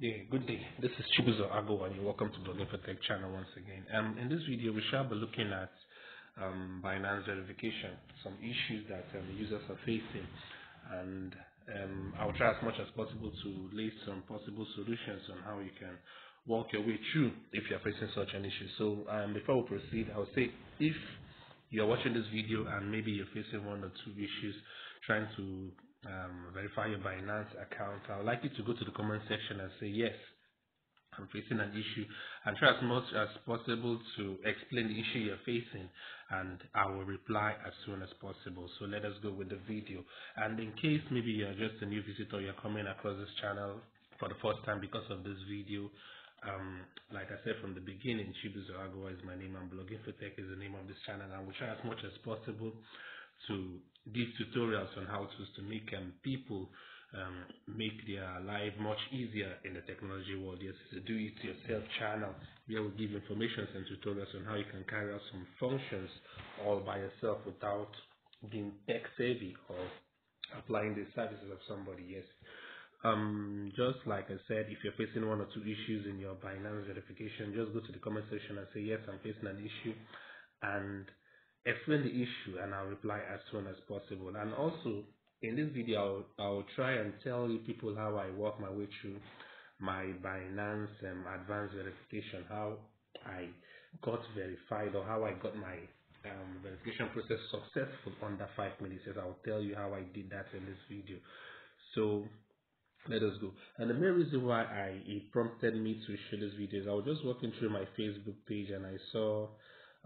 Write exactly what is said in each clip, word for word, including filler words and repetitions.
Yeah, good day. This is Chibuzo Ago, and you're welcome to the Blogginfotech channel once again. Um, in this video, we shall be looking at um, Binance verification, some issues that um, users are facing, and um, I'll try as much as possible to lay some possible solutions on how you can walk your way through if you're facing such an issue. So um, before we proceed, I would say if you're watching this video and maybe you're facing one or two issues trying to Um, verify your Binance account, I would like you to go to the comment section and say, yes, I'm facing an issue, and try as much as possible to explain the issue you're facing, and I will reply as soon as possible. So let us go with the video. And in case maybe you're just a new visitor, you're coming across this channel for the first time because of this video, Um, like I said from the beginning, Chibuzo Ago is my name, and Blogginfotech is the name of this channel, and we'll try as much as possible to give tutorials on how to, to make um, people um, make their life much easier in the technology world. Yes, it's a do-it-yourself channel where we give information and tutorials on how you can carry out some functions all by yourself without being tech-savvy or applying the services of somebody. Yes. Um, just like I said, if you're facing one or two issues in your Binance verification, just go to the comment section and say, yes, I'm facing an issue, and explain the issue, and I'll reply as soon as possible. And also, in this video, I'll, I'll try and tell you people how I walk my way through my Binance um, advanced verification, how I got verified, or how I got my um, verification process successful under five minutes. Yes, I'll tell you how I did that in this video. So let us go. And the main reason why I it prompted me to share this video is I was just walking through my Facebook page, and I saw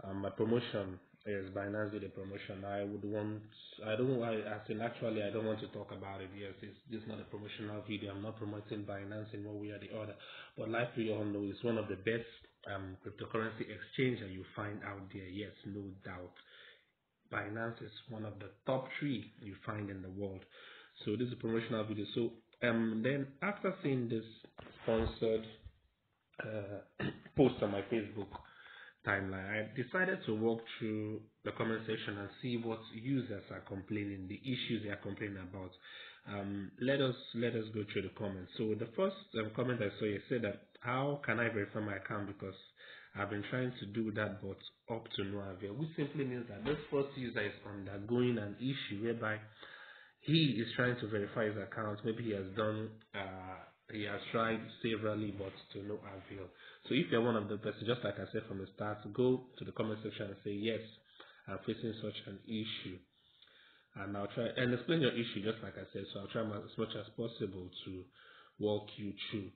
um, my promotion. Yes, Binance did a promotion. I would want, I don't, I, as in actually, I don't want to talk about it. Yes, it's, it's not a promotional video. I'm not promoting Binance in one way or the other. But like we all know, it's one of the best um, cryptocurrency exchange that you find out there. Yes, no doubt. Binance is one of the top three you find in the world. So this is a promotional video. So um, then after seeing this sponsored uh, post on my Facebook timeline, I decided to walk through the comment section and see what users are complaining, the issues they are complaining about. Um, let us let us go through the comments. So the first um, comment I saw, you said that, how can I verify my account, because I've been trying to do that but up to no avail, which simply means that this first user is undergoing an issue whereby he is trying to verify his account. Maybe he has done uh, he has tried severally but to no avail. So if you're one of the person, just like I said from the start, go to the comment section and say, yes, I'm facing such an issue, and I'll try and explain your issue, just like I said. So I'll try as much as possible to walk you through.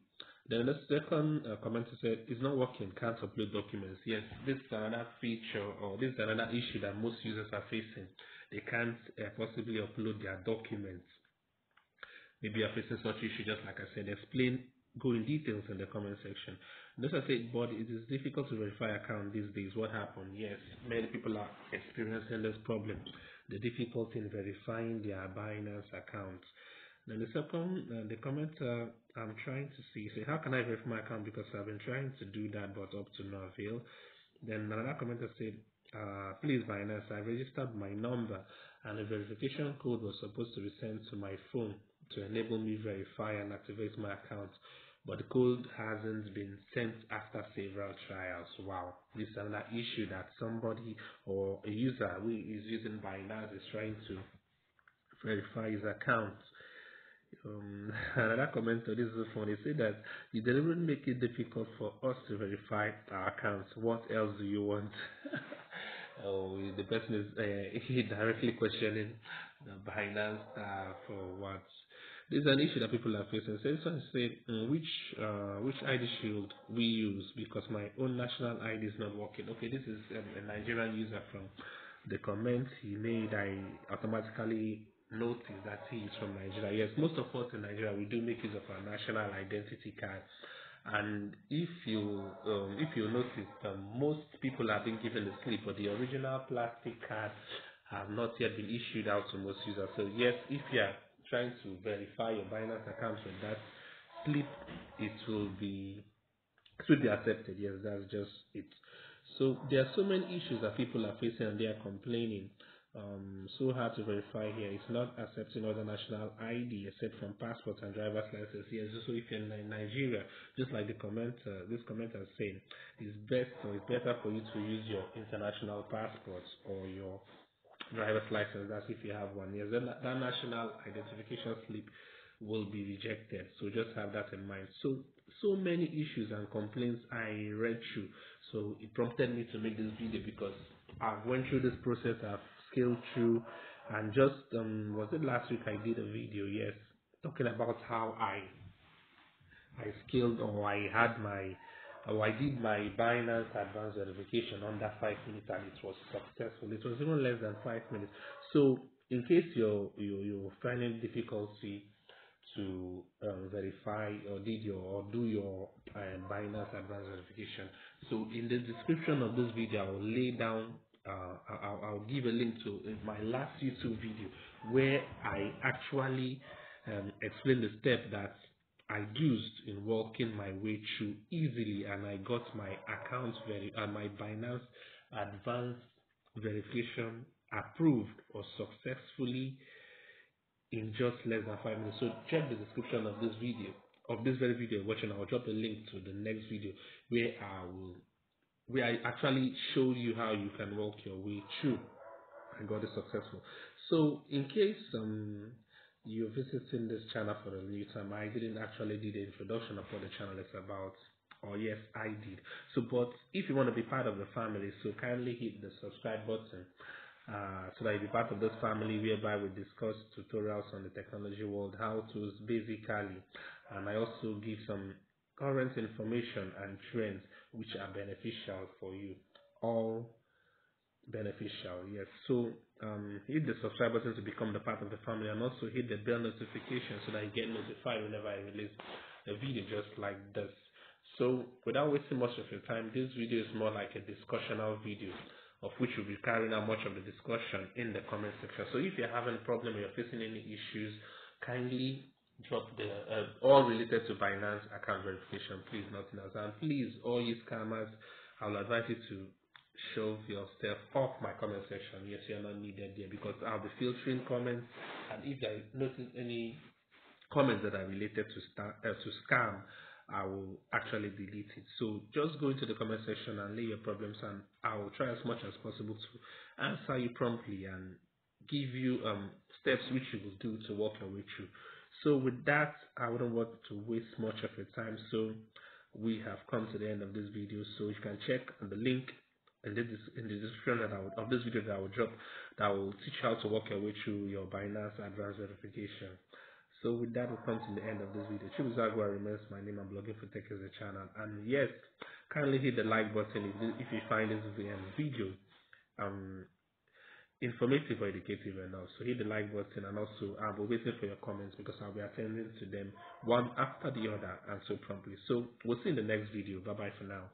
Then the second uh, commenter said, it's not working, can't upload documents. Yes, this is another feature, or this is another issue that most users are facing. They can't uh, possibly upload their documents. Maybe you're facing such issue, just like I said. Explain, go in details in the comment section. Those I said, but it is difficult to verify account these days. What happened? Yes, many people are experiencing this problem, the difficulty in verifying their Binance accounts. Then the second, uh, the comment uh, I'm trying to see, say, how can I verify my account, because I've been trying to do that but up to no avail. Then another commenter said, uh, please Binance, I registered my number and a verification code was supposed to be sent to my phone to enable me to verify and activate my account, but the code hasn't been sent after several trials. Wow, this is another issue that somebody or a user who is using Binance is trying to verify his account. Um, another comment on this is funny. They say that you deliberately make it difficult for us to verify our accounts. What else do you want? Oh, the person is uh, directly questioning the Binance uh, for what. This is an issue that people are facing. So this one said, um, which uh, which I D should we use, because my own national I D is not working. Okay, this is um, a Nigerian user. From the comments he made, I automatically notice that he is from Nigeria. Yes, most of us in Nigeria, we do make use of our national identity card, and if you um, if you notice, um, most people have been given the slip, but the original plastic card have not yet been issued out to most users. So yes, if you are trying to verify your Binance account with that slip, it will be it will be accepted. Yes, that's just it. So there are so many issues that people are facing, and they are complaining. um, so hard to verify here. It's not accepting other national I D except from passport and driver's license. Yes, so if you're in Nigeria, just like the comment, uh, this commenter is saying, it's best or it's better for you to use your international passports or your driver's license. That's if you have one. Yes, then that national identification slip will be rejected. So just have that in mind. So so many issues and complaints I read through. So it prompted me to make this video because I went through this process. I've scaled through, and just um, was it last week I did a video? Yes, talking about how I I scaled or I had my or I did my Binance advanced verification under five minutes, and it was successful. It was even less than five minutes. So in case you're you're, you're finding difficulty to um, verify or did your or do your uh, Binance advanced verification, so in the description of this video I will lay down uh, I'll, I'll give a link to my last YouTube video where I actually um, explain the step that I used in walking my way through easily, and I got my account very and uh, my Binance advanced verification approved or successfully in just less than five minutes. So check the description of this video, of this very video you're watching. I'll drop a link to the next video where I will, where I actually show you how you can walk your way through and got it successful. So in case um you're visiting this channel for a new time, I didn't actually do the introduction of what the channel is about. Oh yes, I did. So, but if you want to be part of the family, so kindly hit the subscribe button. Uh, so that you'll be part of this family whereby we discuss tutorials on the technology world, how-tos basically, and I also give some current information and trends which are beneficial for you, all beneficial. Yes, so um, hit the subscribe button to become the part of the family, and also hit the bell notification so that you get notified whenever I release a video just like this. So without wasting much of your time, this video is more like a discussional video, of which we'll be carrying out much of the discussion in the comment section. So if you're having a problem or you're facing any issues, kindly drop the, uh, all related to Binance account verification, please, nothing else. And please, all you scammers, I'll advise you to shove yourself off my comment section. Yes, you're not needed there because I'll be filtering comments, and if I notice any comments that are related to, star, uh, to scam, I will actually delete it. So just go into the comment section and lay your problems, and I will try as much as possible to answer you promptly and give you um, steps which you will do to walk your way through. So with that, I wouldn't want to waste much of your time. So we have come to the end of this video. So you can check the link in the, in the description that I will, of this video that I will drop, that will teach you how to walk your way through your Binance advanced verification. So with that, we'll come to the end of this video. Chibuzo Ago remains my name, and Blogginfotech is the channel. And yes, kindly hit the like button if, this, if you find this video um, informative or educative enough. So hit the like button, and also I'll be waiting for your comments because I'll be attending to them one after the other and so promptly. So we'll see you in the next video. Bye bye for now.